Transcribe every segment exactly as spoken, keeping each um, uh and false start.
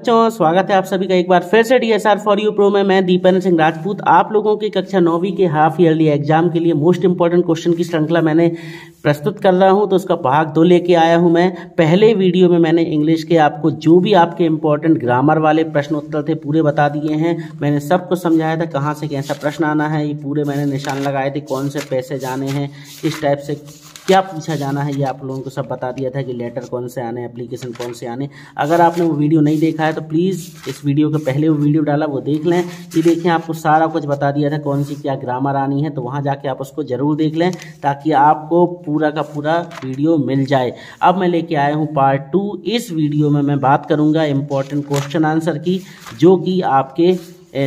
बच्चों स्वागत है आप सभी का एक बार फिर से डीएसआर फॉर यू प्रो में। मैं दीपेंद्र सिंह राजपूत आप लोगों के कक्षा नौवीं के हाफ ईयरली एग्जाम के लिए मोस्ट इंपॉर्टेंट क्वेश्चन की श्रृंखला मैंने प्रस्तुत कर रहा हूं, तो उसका भाग दो लेके आया हूं। मैं पहले वीडियो में मैंने इंग्लिश के आपको जो भी आपके इंपॉर्टेंट ग्रामर वाले प्रश्न उत्तर थे पूरे बता दिए हैं। मैंने सब कुछ समझाया था कहाँ से कैसा प्रश्न आना है, ये पूरे मैंने निशान लगाए थे, कौन से पैसे जाने हैं, इस टाइप से क्या पूछा जाना है, ये आप लोगों को सब बता दिया था कि लेटर कौन से आने, एप्लीकेशन कौन से आने। अगर आपने वो वीडियो नहीं देखा है तो प्लीज़ इस वीडियो के पहले वो वीडियो डाला वो देख लें। ये देखें आपको सारा कुछ बता दिया था कौन सी क्या ग्रामर आनी है, तो वहाँ जाके आप उसको ज़रूर देख लें ताकि आपको पूरा का पूरा वीडियो मिल जाए। अब मैं लेके आया हूँ पार्ट टू। इस वीडियो में मैं बात करूँगा इम्पॉर्टेंट क्वेश्चन आंसर की, जो कि आपके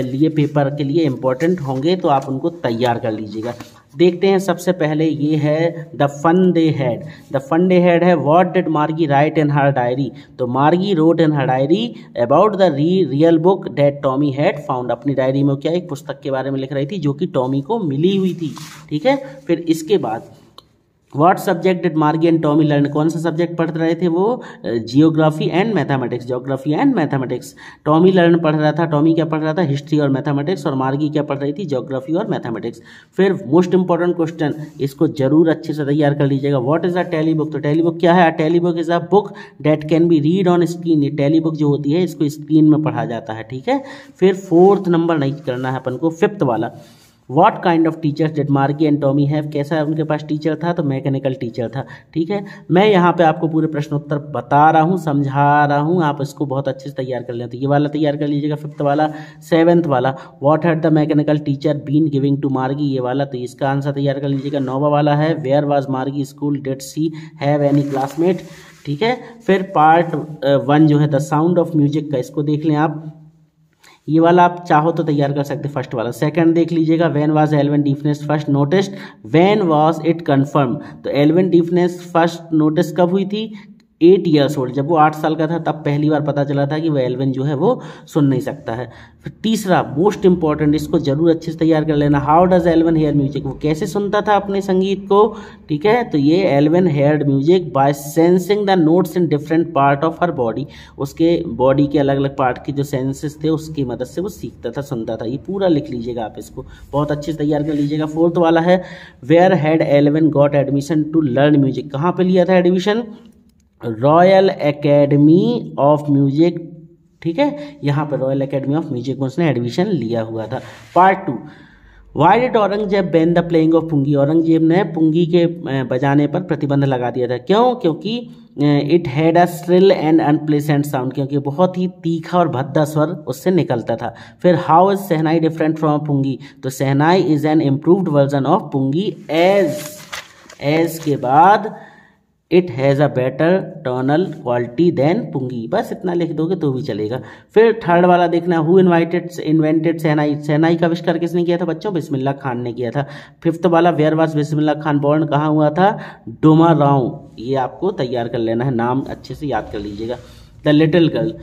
लिए पेपर के लिए इम्पॉर्टेंट होंगे, तो आप उनको तैयार कर लीजिएगा। देखते हैं सबसे पहले ये है the fun they had. The fun they had है what did Margie write in her diary. तो Margie wrote in her diary about the re real book that Tommy had found. अपनी डायरी में क्या एक पुस्तक के बारे में लिख रही थी जो कि टॉमी को मिली हुई थी, ठीक है। फिर इसके बाद what subject did Margie and Tommy learn, कौन सा सब्जेक्ट पढ़ रहे थे वो, geography and mathematics, geography and mathematics. Tommy learn पढ़ रहा था, टॉमी क्या पढ़ रहा था, हिस्ट्री और मैथमेटिक्स, और मार्गी क्या पढ़ रही थी, ज्योग्राफी और मैथमेटिक्स। फिर मोस्ट इंपॉर्टेंट क्वेश्चन, इसको जरूर अच्छे से तैयार कर लीजिएगा। What is a tally book, तो टैली बुक क्या है, tally book is a book that can be read on screen. ये टैली बुक जो होती है इसको स्क्रीन में पढ़ा जाता है, ठीक है। फिर फोर्थ नंबर नहीं करना है अपन को, फिफ्थ वाला what kind of teachers did Margie and Tommy have, कैसा उनके पास टीचर था, तो मैकेनिकल टीचर था, ठीक है। मैं यहाँ पे आपको पूरे प्रश्नोत्तर बता रहा हूँ, समझा रहा हूँ, आप इसको बहुत अच्छे से तैयार कर लें। तो ये वाला तैयार कर लीजिएगा, फिफ्थ वाला। सेवन्थ वाला what had the mechanical teacher been giving to Margie, ये वाला, तो इसका आंसर तैयार कर लीजिएगा। नौवा वाला है where was Margie school, did she have any classmate, ठीक है। फिर पार्ट वन जो है द साउंड ऑफ म्यूजिक का, इसको देख लें आप, ये वाला आप चाहो तो तैयार कर सकते फर्स्ट वाला। सेकंड देख लीजिएगा, when was Evelyn deafness first noticed, when was it confirmed, तो एल्वेन डीफनेस फर्स्ट नोटिस कब हुई थी, एट ईयर्स ओल्ड, जब वो आठ साल का था तब पहली बार पता चला था कि वह एल्वेन जो है वो सुन नहीं सकता है। फिर तीसरा मोस्ट इंपॉर्टेंट, इसको जरूर अच्छे से तैयार कर लेना, how does Evelyn hear music, वो कैसे सुनता था अपने संगीत को, ठीक है। तो ये Evelyn heard music by sensing the notes in different part of her body, उसके बॉडी के अलग अलग पार्ट के जो सेंसेस थे उसकी मदद से वो सीखता था, सुनता था। ये पूरा लिख लीजिएगा आप, इसको बहुत अच्छे से तैयार कर लीजिएगा। फोर्थ वाला है where had Evelyn got admission to learn music, कहाँ पर लिया था admission, Royal Academy of Music, ठीक है, यहाँ पर रॉयल एकेडमी ऑफ म्यूजिक में उसने एडमिशन लिया हुआ था। Part two why did Aurangzeb ban the playing of pungi, Aurangzeb ने पुंगी के बजाने पर प्रतिबंध लगा दिया था, क्यों, क्योंकि it had a shrill and unpleasant sound, क्योंकि बहुत ही तीखा और भद्दा स्वर उससे निकलता था। फिर how is shehnai different from pungi, तो shehnai is an improved version of pungi as as के बाद it has a better tonal quality than pungi, बस इतना लिख दोगे तो भी चलेगा। फिर थर्ड वाला देखना, who invited invented shehnai, shehnai का आविष्कार किसने किया था बच्चों, बिस्मिल्लाह खान ने किया था। फिफ्थ वाला where was Bismillah Khan born, कहाँ हुआ था, डोमाराव, ये आपको तैयार कर लेना है, नाम अच्छे से याद कर लीजिएगा। द लिटिल गर्ल,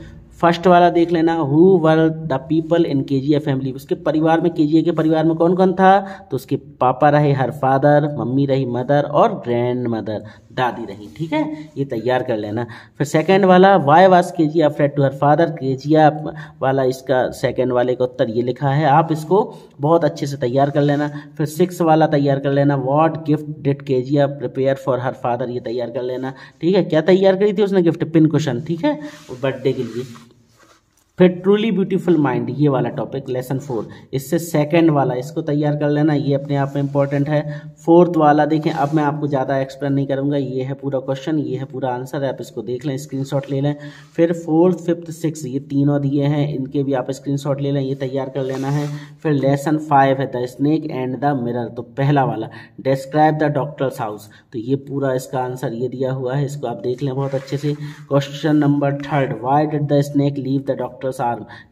फर्स्ट वाला देख लेना, who were the people in के जी ए फैमिली, उसके परिवार में के जी ए के परिवार में कौन कौन था, तो उसके पापा रहे हर फादर, मम्मी रही मदर, और ग्रैंड मदर दादी रही, ठीक है, ये तैयार कर लेना। फिर सेकंड वाला why was Kezia afraid to her father, के जी ए वाला, इसका सेकंड वाले का उत्तर ये लिखा है, आप इसको बहुत अच्छे से तैयार कर लेना। फिर सिक्स वाला तैयार कर लेना, what gift did Kezia prepare for her father, ये तैयार कर लेना, ठीक है, क्या तैयार करी थी उसने गिफ्ट, पिन कुशन, ठीक है, बर्थडे के लिए। फिर ट्रूली ब्यूटीफुल माइंड, ये वाला टॉपिक लेसन फोर, इससे सेकंड वाला, इसको तैयार कर लेना, ये अपने आप में इंपॉर्टेंट है। फोर्थ वाला देखें, अब मैं आपको ज़्यादा एक्सप्लेन नहीं करूँगा, ये है पूरा क्वेश्चन, ये है पूरा आंसर, आप इसको देख लें, स्क्रीनशॉट ले लें। फिर फोर्थ, फिफ्थ, सिक्स, ये तीनों दिए हैं, इनके भी आप स्क्रीनशॉट ले लें, ये तैयार कर लेना है। फिर लेसन फाइव है the snake and the mirror, तो पहला वाला डिस्क्राइब द डॉक्टर्स हाउस, तो ये पूरा इसका आंसर ये दिया हुआ है, इसको आप देख लें बहुत अच्छे से। Question number third, why did the snake leave the doctor,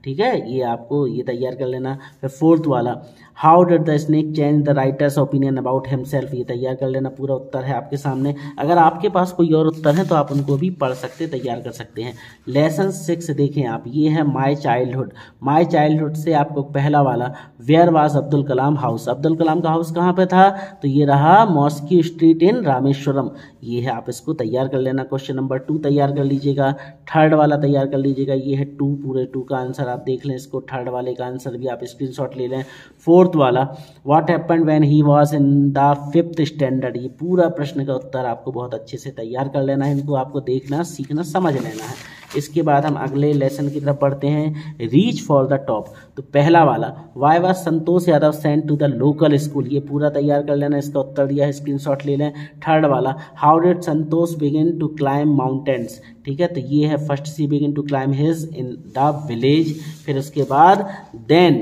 ठीक है, ये आपको ये तैयार कर लेना। फिर फोर्थ वाला how did the snake change the writer's opinion about himself, ये तैयार कर लेना, पूरा उत्तर है आपके सामने। अगर आपके पास कोई और उत्तर है तो आप उनको भी पढ़ सकते, तैयार कर सकते हैं। लेसन सिक्स देखें आप, ये है माय चाइल्डहुड। माय चाइल्डहुड से आपको पहला वाला, where was Abdul Kalam house, Abdul Kalam का हाउस कहाँ पे था, तो ये रहा मॉस्की स्ट्रीट इन रामेश्वरम, ये है, आप इसको तैयार कर लेना। क्वेश्चन नंबर टू तैयार कर लीजिएगा, थर्ड वाला तैयार कर लीजिएगा, ये है टू, पूरे टू का आंसर आप देख लें इसको, थर्ड वाले का आंसर भी आप स्क्रीनशॉट ले लें। फोर्थ वाला, what happened when he was in the fifth standard, ये पूरा प्रश्न का उत्तर आपको बहुत अच्छे से तैयार कर लेना है, इनको आपको देखना, सीखना, समझ लेना है। इसके बाद हम अगले लेसन की तरफ बढ़ते हैं, रीच फॉर द टॉप। तो पहला वाला, why was Santosh Yadav sent to the local school, ये पूरा तैयार कर लेना, इसका उत्तर दिया है, स्क्रीनशॉट ले लें। थर्ड वाला, how did Santosh begin to climb mountains, ठीक है, तो ये है first she, begin to climb his in the village. फिर उसके बाद then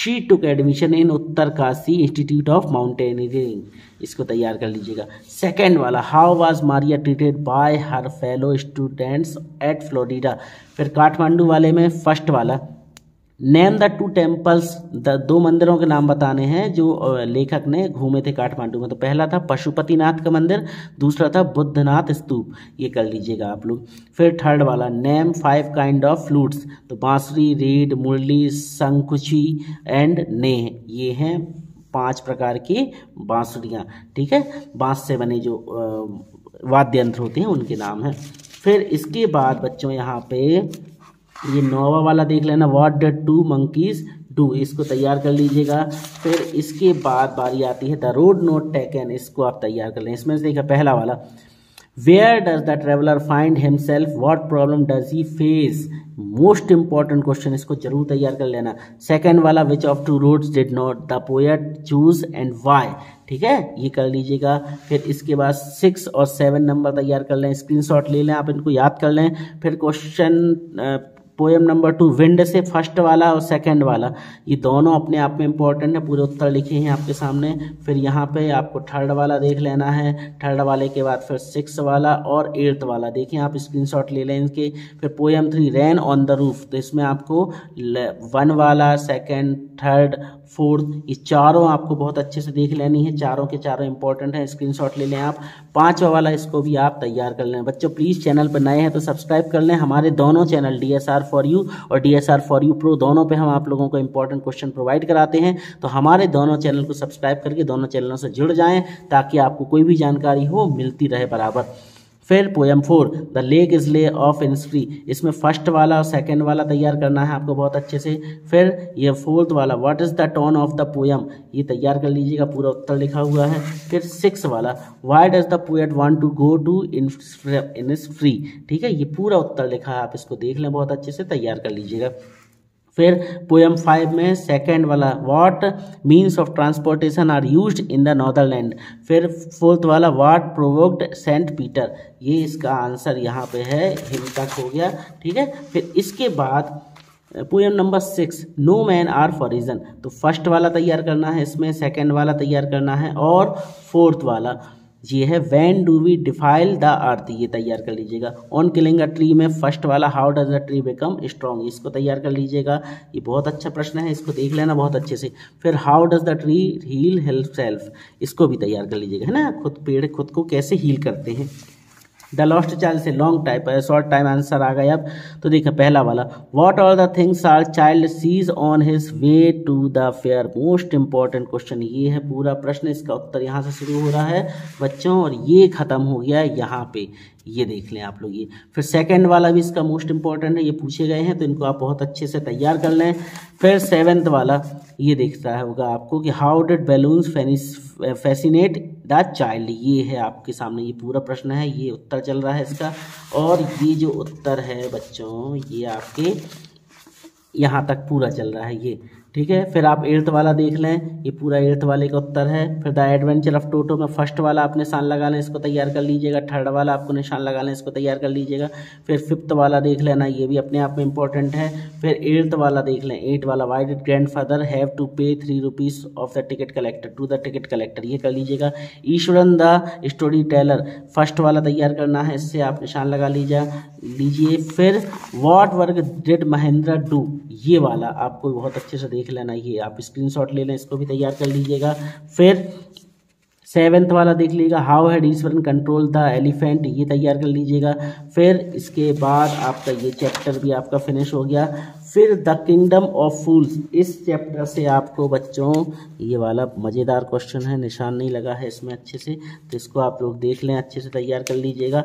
she took admission in Uttarkashi institute of mountain engineering, इसको तैयार कर लीजिएगा। सेकेंड वाला, how was Maria treated by her fellow students at Florida. फिर काठमांडू वाले में फर्स्ट वाला, नेम द टू टेम्पल्स, दो मंदिरों के नाम बताने हैं जो लेखक ने घूमे थे काठमांडू में। तो पहला था पशुपतिनाथ का मंदिर, दूसरा था बुद्धनाथ स्तूप, ये कर लीजिएगा आप लोग। फिर थर्ड वाला, name five kind of flutes, तो बांसुरी, रीड, मुरली, शंखुची एंड नेह, ये हैं पांच प्रकार की बांसुरियाँ, ठीक है, बांस से बने जो वाद्य यंत्र होते हैं उनके नाम हैं। फिर इसके बाद बच्चों यहाँ पे ये नौवा वाला देख लेना, what did two monkeys do, इसको तैयार कर लीजिएगा। फिर इसके बाद बारी आती है द रोड नोट टेकन, इसको आप तैयार कर लें। इसमें से देखा पहला वाला, where does the traveller find himself, what problem does he face, most important question, इसको जरूर तैयार कर लेना। सेकेंड वाला, which of two roads did not the poet choose and why, ठीक है, ये कर लीजिएगा। फिर इसके बाद सिक्स और सेवन नंबर तैयार कर लें, स्क्रीनशॉट ले लें, आप इनको याद कर लें। फिर question poem number two, wind से फर्स्ट वाला और सेकंड वाला, ये दोनों अपने आप में इंपॉर्टेंट है, पूरे उत्तर लिखे हैं आपके सामने। फिर यहाँ पे आपको थर्ड वाला देख लेना है, थर्ड वाले के बाद फिर सिक्स वाला और एट्थ वाला, देखिए आप स्क्रीनशॉट ले लें इनके। फिर poem three, rain on the roof, तो इसमें आपको वन वाला, सेकेंड, थर्ड, फोर्थ, ये चारों आपको बहुत अच्छे से देख लेनी है, चारों के चारों इंपॉर्टेंट हैं, स्क्रीनशॉट ले लें आप। पाँचवा वाला, इसको भी आप तैयार कर लें। बच्चों प्लीज़ चैनल पर नए हैं तो सब्सक्राइब कर लें, हमारे दोनों चैनल डीएसआर फॉर यू और डीएसआर फॉर यू प्रो, दोनों पे हम आप लोगों को इंपॉर्टेंट क्वेश्चन प्रोवाइड कराते हैं, तो हमारे दोनों चैनल को सब्सक्राइब करके दोनों चैनलों से जुड़ जाएं ताकि आपको कोई भी जानकारी हो मिलती रहे बराबर। फिर poem four, the lake isle of Innisfree, इसमें फर्स्ट वाला और सेकेंड वाला तैयार करना है आपको बहुत अच्छे से। फिर ये फोर्थ वाला, what is the tone of the poem, ये तैयार कर लीजिएगा, पूरा उत्तर लिखा हुआ है। फिर सिक्स वाला, why does the poet want to go to Innisfree, ठीक है, ये पूरा उत्तर लिखा है, आप इसको देख लें, बहुत अच्छे से तैयार कर लीजिएगा। फिर पोएम फाइव में सेकेंड वाला, what means of transportation are used in the Netherland. फिर फोर्थ वाला, व्हाट प्रोवोक्ड सेंट पीटर, ये इसका आंसर यहाँ पे है, हिमतक हो गया, ठीक है। फिर इसके बाद poem number six, no man are foreign, तो फर्स्ट वाला तैयार करना है इसमें, सेकेंड वाला तैयार करना है और फोर्थ वाला, ये है when do we defile the earth, ये तैयार कर लीजिएगा। ऑन किलिंग अ ट्री में फर्स्ट वाला, how does the tree become strong, इसको तैयार कर लीजिएगा, ये बहुत अच्छा प्रश्न है, इसको देख लेना बहुत अच्छे से। फिर how does the tree heal himself, इसको भी तैयार कर लीजिएगा, है ना, खुद पेड़ खुद को कैसे हील करते हैं। द लॉस्ट चाइल्ड से long time short time answer आ गए अब। तो देखा पहला वाला, what all the things are child sees on his way to the fair, most important question, ये है पूरा प्रश्न, इसका उत्तर यहाँ से शुरू हो रहा है बच्चों और ये खत्म हो गया है यहाँ पे, ये देख लें आप लोग ये। फिर सेकंड वाला भी इसका मोस्ट इंपॉर्टेंट है, ये पूछे गए हैं तो इनको आप बहुत अच्छे से तैयार कर लें। फिर सेवेंथ वाला, ये देखता होगा आपको कि how did balloons fascinate the child, ये है आपके सामने, ये पूरा प्रश्न है, ये उत्तर चल रहा है इसका। और ये जो उत्तर है बच्चों ये आपके यहाँ तक पूरा चल रहा है ये, ठीक है। फिर आप एट्थ वाला देख लें, ये पूरा एट्थ वाले का उत्तर है। फिर द एडवेंचर ऑफ टोटो में फर्स्ट वाला आप निशान लगा लें, इसको तैयार कर लीजिएगा। थर्ड वाला आपको निशान लगा लें, इसको तैयार कर लीजिएगा। फिर फिफ्थ वाला देख लेना, ये भी अपने आप में इंपॉर्टेंट है। फिर एट्थ वाला देख लें, एट वाला, why did grandfather have to pay three rupees of the ticket collector to the ticket collector, ये कर लीजिएगा। Eswaran the story teller, first वाला तैयार करना है, इससे आप निशान लगा लीजिए लीजिए। फिर what work did Mahendra do, ये वाला आपको बहुत अच्छे से देख लेना, ये आप स्क्रीनशॉट ले लें, इसको भी तैयार कर लीजिएगा। फिर सेवेंथ वाला देख लीजिएगा, how had Eswaran control the elephant, ये तैयार कर लीजिएगा। फिर इसके बाद आपका ये चैप्टर भी आपका फिनिश हो गया। फिर द किंगडम ऑफ फूल्स, इस चैप्टर से आपको बच्चों ये वाला मज़ेदार क्वेश्चन है, निशान नहीं लगा है इसमें अच्छे से, तो इसको आप लोग देख लें, अच्छे से तैयार कर लीजिएगा।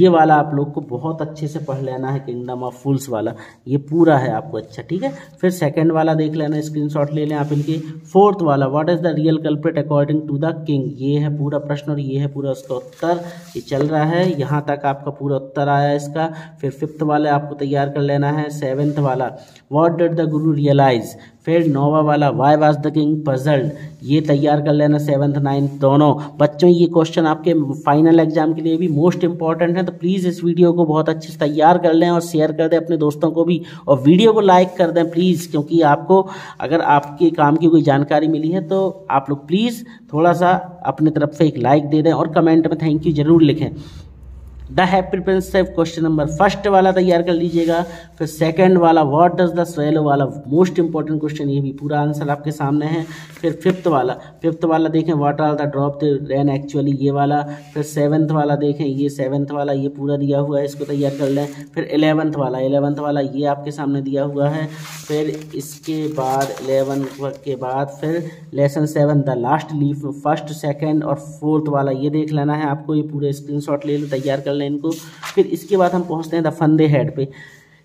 ये वाला आप लोग को बहुत अच्छे से पढ़ लेना है, किंगडम ऑफ फूल्स वाला ये पूरा है आपको, अच्छा ठीक है। फिर सेकंड वाला देख लेना, स्क्रीनशॉट ले लें आप इनके। फोर्थ वाला, what is the real culprit according to the king, ये है पूरा प्रश्न और ये है पूरा उसका उत्तर, ये चल रहा है। यहाँ तक आपका पूरा उत्तर आया इसका। फिर फिफ्थ वाला आपको तैयार कर लेना है। सेवन्थ वाला, What did the Guru realize? फिर नौवा वाला, why was the king puzzled, ये तैयार कर लेना, सेवन्थ नाइन्थ दोनों। बच्चों ये क्वेश्चन आपके फाइनल एग्जाम के लिए भी मोस्ट इंपॉर्टेंट है, तो प्लीज़ इस वीडियो को बहुत अच्छे से तैयार कर लें और शेयर कर दें अपने दोस्तों को भी, और वीडियो को लाइक कर दें प्लीज़, क्योंकि आपको अगर आपके काम की कोई जानकारी मिली है तो आप लोग प्लीज़ थोड़ा सा अपनी तरफ से एक लाइक दे दें और कमेंट में थैंक यू ज़रूर लिखें। द हैप्पी प्रिंस से क्वेश्चन नंबर फर्स्ट वाला तैयार कर लीजिएगा। फिर सेकंड वाला, व्हाट डज द स्वेलो वाला मोस्ट इंपॉर्टेंट क्वेश्चन, ये भी पूरा आंसर आपके सामने है। फिर फिफ्थ वाला फिफ्थ वाला देखें, what are the drop the rain actually, ये वाला। फिर सेवन्थ वाला देखें, ये सेवन्थ वाला ये पूरा दिया हुआ है, इसको तैयार कर लें। फिर एलेवंथ वाला एलेवंथ वाला ये आपके सामने दिया हुआ है। फिर इसके बाद एलेवंथ के बाद फिर lesson seven, the last leaf, first second और फोर्थ वाला ये देख लेना है आपको, ये पूरे स्क्रीन शॉट ले लो, तैयार कर लें इनको। फिर इसके बाद हम पहुंचते हैं द फंदे हेड पे,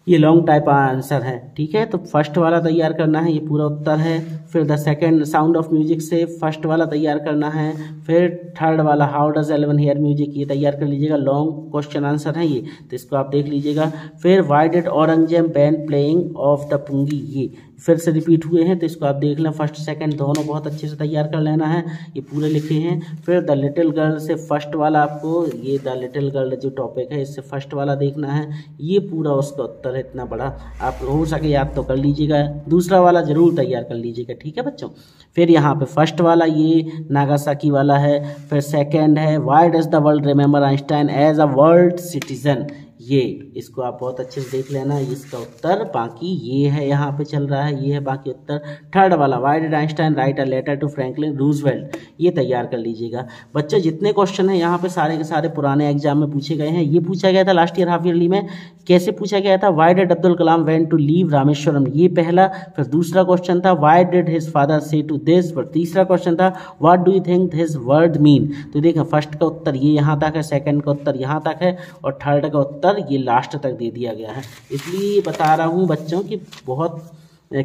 ये लॉन्ग टाइप आंसर है ठीक है। तो फर्स्ट वाला तैयार करना है, ये पूरा उत्तर है। फिर the second, sound of music से फर्स्ट वाला तैयार करना है। फिर थर्ड वाला, how does Evelyn hear music, ये तैयार कर लीजिएगा, लॉन्ग क्वेश्चन आंसर है ये, तो इसको आप देख लीजिएगा। फिर why did Aurangzeb ban playing of the pungi, ये फिर से रिपीट हुए हैं, तो इसको आप देख लें, फर्स्ट सेकंड दोनों बहुत अच्छे से तैयार कर लेना है, ये पूरे लिखे हैं। फिर द लिटिल गर्ल से फर्स्ट वाला आपको, ये द लिटिल गर्ल जो टॉपिक है इससे फर्स्ट वाला देखना है, ये पूरा उसका उत्तर है, इतना बड़ा आप हो सके याद तो कर लीजिएगा, दूसरा वाला ज़रूर तैयार कर लीजिएगा ठीक है बच्चों। फिर यहाँ पे फर्स्ट वाला ये नागासाकी वाला है। फिर सेकेंड है, why does the world remember Einstein as a world citizen, ये इसको आप बहुत अच्छे से देख लेना, इसका उत्तर बाकी ये है, यहाँ पे चल रहा है ये है बाकी उत्तर। थर्ड वाला, why did Einstein write a letter to Franklin Roosevelt, ये तैयार कर लीजिएगा। बच्चों जितने क्वेश्चन हैं यहाँ पे सारे के सारे पुराने एग्जाम में पूछे गए हैं। ये पूछा गया था लास्ट ईयर हाफ ईयरली में, कैसे पूछा गया था, why did Abdul Kalam went to leave Rameswaram, ये पहला। फिर दूसरा क्वेश्चन था, why did his father say to this, पर तीसरा क्वेश्चन था, what do you think his word mean. तो देखें फर्स्ट का उत्तर ये यहाँ तक है, सेकेंड का उत्तर यहाँ तक है और थर्ड का उत्तर ये लास्ट तक दे दिया गया है। इसलिए बता रहा हूं बच्चों कि बहुत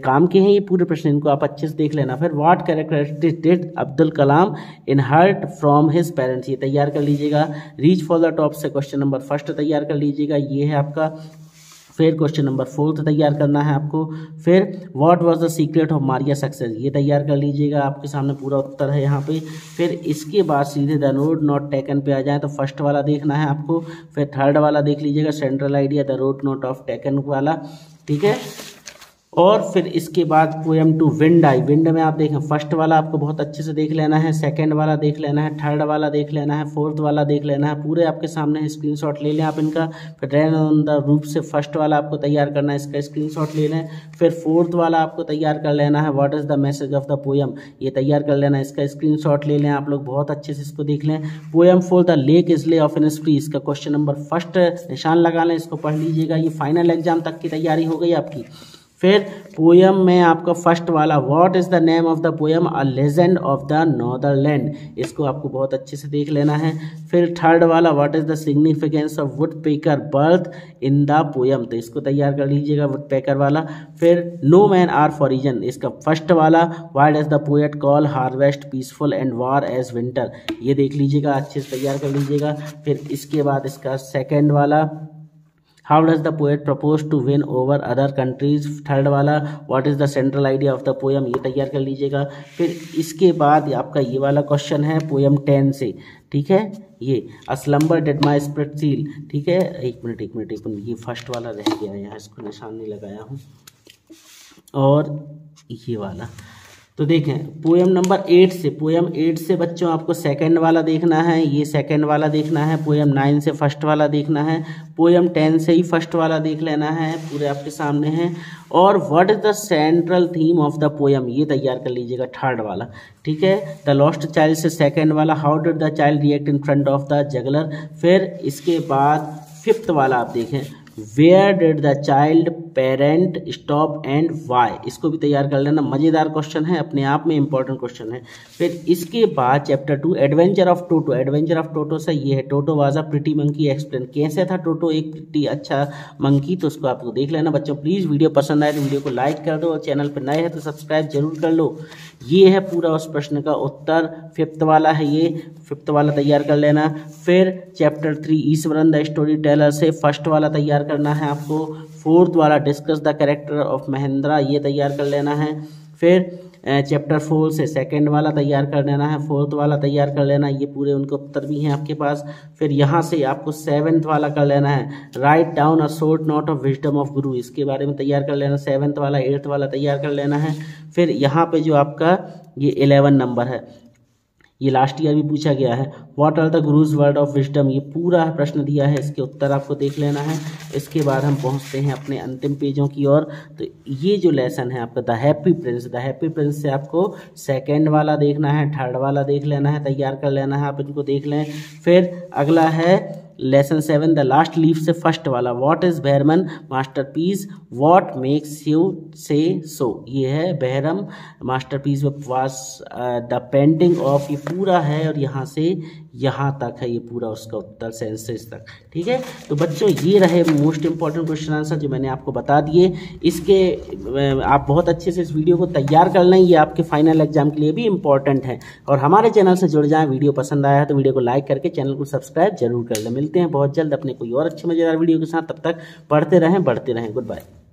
काम के हैं ये पूरे प्रश्न, इनको आप अच्छे से देख लेना। फिर what characteristics did Abdul Kalam inherit from his parents, ये तैयार कर लीजिएगा। रीच फॉर द टॉप से क्वेश्चन नंबर फर्स्ट तैयार कर लीजिएगा, ये है आपका। फिर क्वेश्चन नंबर फोर्थ तैयार करना है आपको। फिर what was the secret of Maria success, ये तैयार कर लीजिएगा, आपके सामने पूरा उत्तर है यहाँ पे। फिर इसके बाद सीधे द रोड नॉट टेकन पे आ जाए तो फर्स्ट वाला देखना है आपको। फिर थर्ड वाला देख लीजिएगा, central idea the road not of taken वाला ठीक है। और फिर इसके बाद पोएम टू विंड आई, विंड में आप देखें फर्स्ट वाला आपको बहुत अच्छे से देख लेना है, सेकंड वाला देख लेना है, थर्ड वाला देख लेना है, फोर्थ वाला देख लेना है, पूरे आपके सामने है, स्क्रीनशॉट ले लें आप इनका। फिर रेन ऑन द रूफ से फर्स्ट वाला आपको तैयार करना है, इसका स्क्रीनशॉट ले लें। फिर फोर्थ वाला आपको तैयार कर लेना है, what is the message of the poem, ये तैयार कर लेना है, इसका स्क्रीनशॉट ले लें आप लोग, बहुत अच्छे से इसको देख लें। Poem four the lake isle of Innisfree, इसका क्वेश्चन नंबर फर्स्ट निशान लगा लें, इसको पढ़ लीजिएगा, ये फाइनल एग्जाम तक की तैयारी हो गई आपकी। फिर पोएम में आपका फर्स्ट वाला, what is the name of the poem a legend of the Northland, इसको आपको बहुत अच्छे से देख लेना है। फिर थर्ड वाला, what is the significance of woodpecker birth in the poem, तो इसको तैयार कर लीजिएगा वुड पेकर वाला। फिर नो मैन आर फॉरिजन, इसका फर्स्ट वाला, what does the poet call harvest peaceful and war as winter, ये देख लीजिएगा, अच्छे से तैयार कर लीजिएगा। फिर इसके बाद इसका सेकेंड वाला, how does the poet propose to win over other countries, third वाला, what is the central idea of the poem, ये तैयार कर लीजिएगा। फिर इसके बाद आपका ये वाला क्वेश्चन है पोएम टेन से ठीक है, ये a slumber did my spirit seal ठीक है। एक मिनट एक मिनट एक मिनट ये फर्स्ट वाला रह गया है यहाँ, इसको निशान नहीं लगाया हूँ, और ये वाला तो देखें पोएम नंबर एट से पोएम एट से बच्चों आपको सेकंड वाला देखना है, ये सेकंड वाला देखना है। पोएम नाइन से फर्स्ट वाला देखना है, पोएम टेन से ही फर्स्ट वाला देख लेना है, पूरे आपके सामने हैं। और what is the central theme of the poem, ये तैयार कर लीजिएगा थर्ड वाला, ठीक है। द लॉस्ट चाइल्ड से सेकंड वाला, how did the child react in front of the juggler. फिर इसके बाद फिफ्थ वाला आप देखें, where did the child parent stop and why, इसको भी तैयार कर लेना, मज़ेदार क्वेश्चन है, अपने आप में इंपॉर्टेंट क्वेश्चन है। फिर इसके बाद chapter two adventure of Toto, adventure of Toto से ये है, Toto was a pretty monkey explain, कैसे था टोटो एक प्रिटी अच्छा मंकी, तो उसको आपको देख लेना बच्चों। प्लीज़ वीडियो पसंद आए तो वीडियो को लाइक कर दो, और चैनल पर नए हैं तो सब्सक्राइब जरूर कर लो। ये है पूरा उस प्रश्न का उत्तर, फिफ्थ वाला है ये, फिफ्थ वाला तैयार कर लेना। फिर chapter three Iswaran the story teller से फर्स्ट वाला तैयार करना है आपको। फोर्थ वाला discuss the character of Mahendra, ये तैयार कर लेना है। फिर चैप्टर फोर से सेकंड वाला तैयार कर लेना है, फोर्थ वाला तैयार कर लेना, ये पूरे उनके उत्तर भी हैं आपके पास। फिर यहाँ से आपको सेवन्थ वाला कर लेना है, write down a short note of wisdom of guru, इसके बारे में तैयार कर लेना, सेवन्थ वाला, एट्थ वाला तैयार कर लेना है। फिर यहाँ पे जो आपका ये इलेवन नंबर है, ये लास्ट ईयर भी पूछा गया है, what are the guru's word of wisdom, ये पूरा प्रश्न दिया है, इसके उत्तर आपको देख लेना है। इसके बाद हम पहुंचते हैं अपने अंतिम पेजों की ओर, तो ये जो लेसन है आपका the happy prince, the happy prince से आपको सेकंड वाला देखना है, थर्ड वाला देख लेना है, तैयार कर लेना है, आप इनको देख लें। फिर अगला है lesson seven the last leaf से फर्स्ट वाला, what is Behrman masterpiece, what makes you say so, ये है Behrman masterpiece was the painting of, ये पूरा है, और यहाँ से यहाँ तक है ये पूरा उसका उत्तर सेंसेस तक, ठीक है। तो बच्चों ये रहे मोस्ट इंपॉर्टेंट क्वेश्चन आंसर जो मैंने आपको बता दिए। इसके आप बहुत अच्छे से इस वीडियो को तैयार कर लें, ये आपके फाइनल एग्जाम के लिए भी इंपॉर्टेंट है। और हमारे चैनल से जुड़ जाएं, वीडियो पसंद आया है तो वीडियो को लाइक करके चैनल को सब्सक्राइब जरूर कर लें। मिलते हैं बहुत जल्द अपने कोई और अच्छे मज़ेदार वीडियो के साथ, तब तक पढ़ते रहें बढ़ते रहें। Good bye.